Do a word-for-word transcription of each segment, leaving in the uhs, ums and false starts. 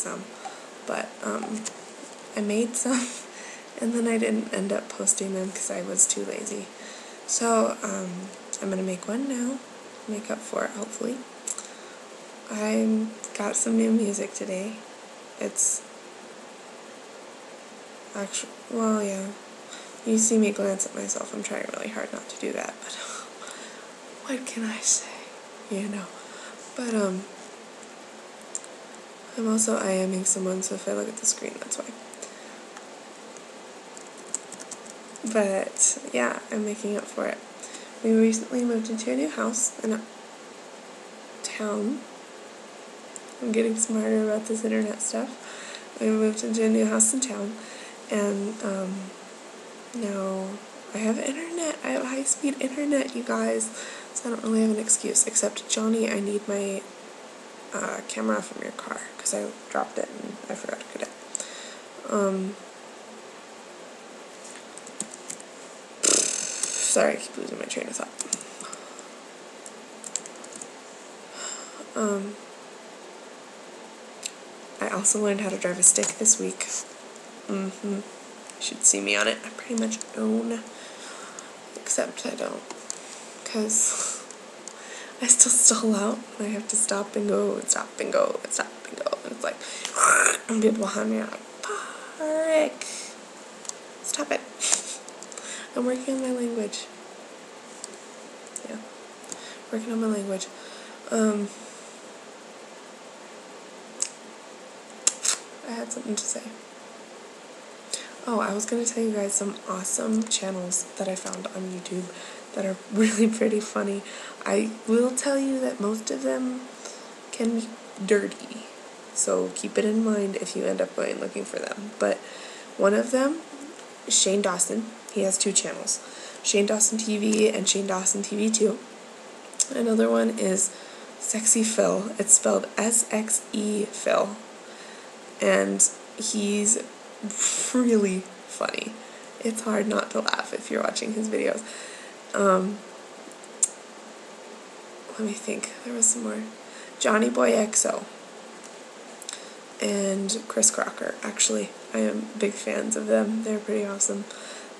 some, but um, I made some and then I didn't end up posting them because I was too lazy. So um, I'm going to make one now, make up for it hopefully. I got some new music today. It's actually, well yeah, you see me glance at myself, I'm trying really hard not to do that, but what can I say, you know, but um, I'm also IMing someone, so if I look at the screen, that's why. But yeah, I'm making up for it. We recently moved into a new house in a town. I'm getting smarter about this internet stuff. We moved into a new house in town, and um, now I have internet. I have high-speed internet, you guys, so I don't really have an excuse, except, Johnny, I need my uh, camera from your car, because I dropped it and I forgot to get it. Um, sorry, I keep losing my train of thought. Um... I also learned how to drive a stick this week. Mm-hmm. You should see me on it. I pretty much own. Except I don't. Because I still stall out. And I have to stop and go and stop and go and stop and go. And it's like, and people behind me are like, Park. Stop it. I'm working on my language. Yeah. Working on my language. Um... I had something to say. Oh, I was going to tell you guys some awesome channels that I found on YouTube that are really pretty funny. I will tell you that most of them can be dirty, so keep it in mind if you end up going looking for them. But one of them is Shane Dawson. He has two channels, Shane Dawson T V and Shane Dawson T V two. Another one is Sexy Phil. It's spelled S X E Phil. And he's really funny. It's hard not to laugh if you're watching his videos. Um, let me think. There was some more. Johnny Boy X O. And Chris Crocker. Actually, I am big fans of them. They're pretty awesome.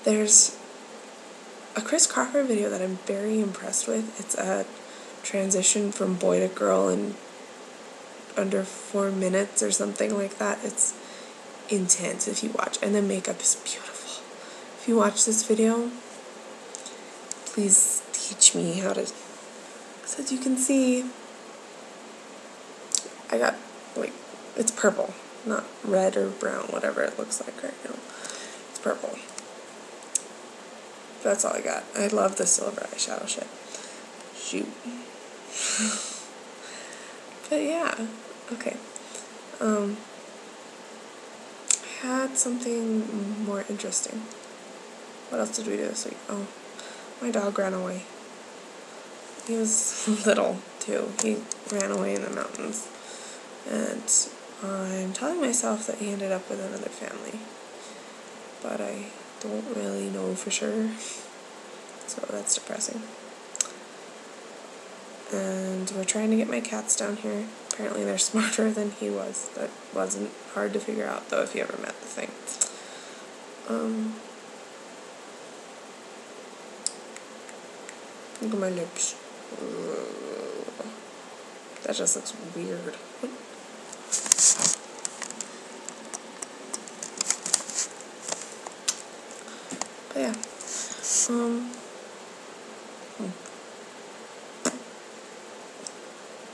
There's a Chris Crocker video that I'm very impressed with. It's a transition from boy to girl and under four minutes or something like that. It's intense if you watch, and the makeup is beautiful. If you watch this video, please teach me how to, because as you can see, I got, like, it's purple, not red or brown, whatever it looks like right now. It's purple. That's all I got. I love the silver eyeshadow shit. Shoot. But yeah, okay, um, I had something more interesting. What else did we do this week? Oh, my dog ran away. He was little, too. He ran away in the mountains, and I'm telling myself that he ended up with another family, but I don't really know for sure, so that's depressing. And we're trying to get my cats down here. Apparently they're smarter than he was. That wasn't hard to figure out, though, if you ever met the thing. Um, look at my lips. Ugh. That just looks weird. What? But yeah. Um... Hmm.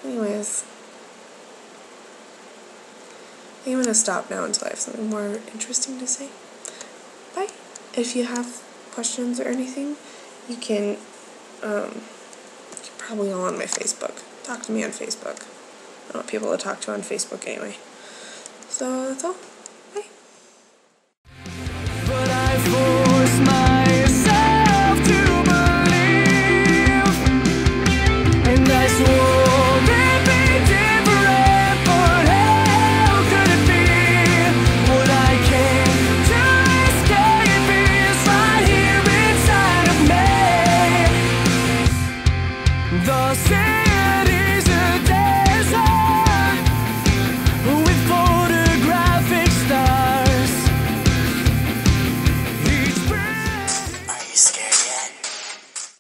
Anyways, I think I'm going to stop now until I have something more interesting to say. Bye. If you have questions or anything, you can, um, you're probably all on my Facebook. Talk to me on Facebook. I want people to talk to on Facebook anyway. So that's all. Bye.